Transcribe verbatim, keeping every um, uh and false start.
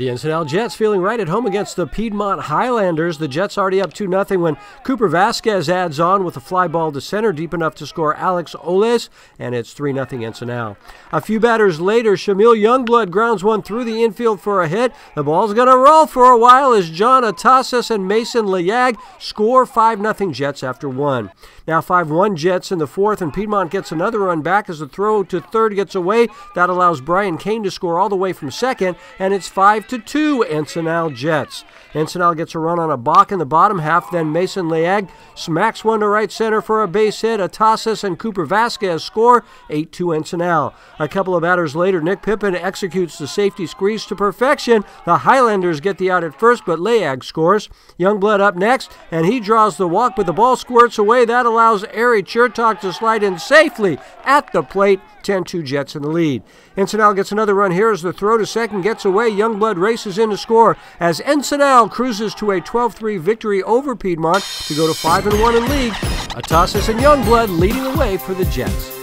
The Encinal Jets feeling right at home against the Piedmont Highlanders. The Jets already up two nothing when Cooper Vasquez adds on with a fly ball to center deep enough to score Alex Olaes, and it's three nothing Encinal. A few batters later, Shamil Youngblood grounds one through the infield for a hit. The ball's going to roll for a while as Jon Atases and Mason Layag score five nothing Jets after one. Now five one Jets in the fourth, and Piedmont gets another run back as the throw to third gets away. That allows Brian Cain to score all the way from second, and it's five to two to two Encinal Jets. Encinal gets a run on a balk in the bottom half, then Mason Layag smacks one to right center for a base hit. Atases and Cooper Vasquez score, eight two Encinal. A couple of batters later, Nick Pippen executes the safety squeeze to perfection. The Highlanders get the out at first, but Layag scores. Youngblood up next, and he draws the walk, but the ball squirts away. That allows Ari Chertok to slide in safely at the plate. ten two Jets in the lead. Encinal gets another run here as the throw to second gets away. Youngblood races in to score as Encinal cruises to a twelve three victory over Piedmont to go to five and one in league. Atases and Youngblood leading the way for the Jets.